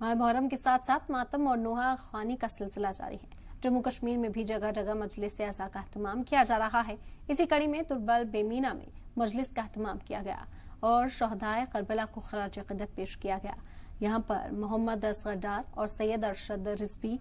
वहाँ मोहर्रम के साथ साथ मातम और नोहा खानी का सिलसिला जारी है। जम्मू कश्मीर में भी जगह जगह मजलिस अज़ा का अहतमाम किया जा रहा है। इसी कड़ी में तुर्बल बेमीना में मजलिस का अहतमाम किया गया और शोहदाए करबला को खराज अक़ीदत पेश किया गया। यहाँ पर मोहम्मद असगर डार और सैयद अरशद रिज़वी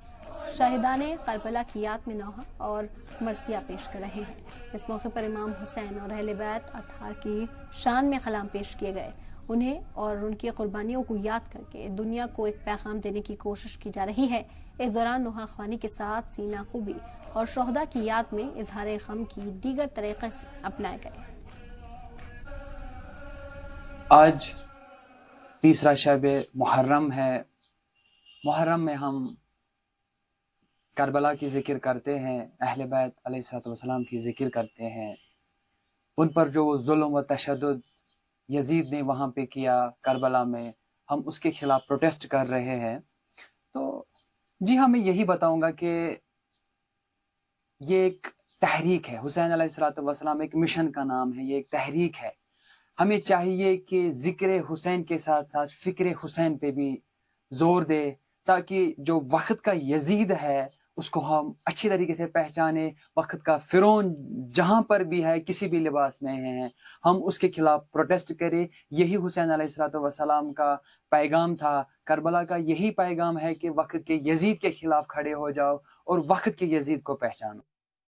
शाहिदाने करबला की याद में नौहा और मरसिया पेश कर रहे हैं। इस मौके पर इमाम हुसैन और अहले बैत अतहार की शान में कलाम पेश किए गए। उन्हें और उनकी कुर्बानियों को याद करके दुनिया को एक पैगाम देने की कोशिश की जा रही है। इस दौरान नोहा ख्वानी के साथ सीना खूबी और शोहदा की याद में इजहार गम की दीगर तरीके से अपनाए गए। आज तीसरा शब मुहर्रम है। मुहर्रम में हम करबला की जिक्र करते हैं, अहले बैत अलैहिस्सलातु वस्सलाम की जिक्र करते हैं। उन पर जो जुल्म व तशद्दुद यजीद ने वहाँ पे किया करबला में, हम उसके खिलाफ प्रोटेस्ट कर रहे हैं। तो जी हाँ, मैं यही बताऊंगा कि ये एक तहरीक है। हुसैन अलैहिस्सलातु वस्सलाम एक मिशन का नाम है, ये एक तहरीक है। हमें चाहिए कि जिक्र हुसैन के साथ साथ फिक्र हुसैन पे भी जोर दे, ताकि जो वक्त का यजीद है उसको हम अच्छी तरीके से पहचाने। वक्त का फिरौन जहाँ पर भी है, किसी भी लिबास में है, हम उसके खिलाफ प्रोटेस्ट करें। यही हुसैन अलैहिस्सलाम का पैगाम था। करबला का यही पैगाम है कि वक्त के यजीद के खिलाफ खड़े हो जाओ और वक्त के यजीद को पहचानो।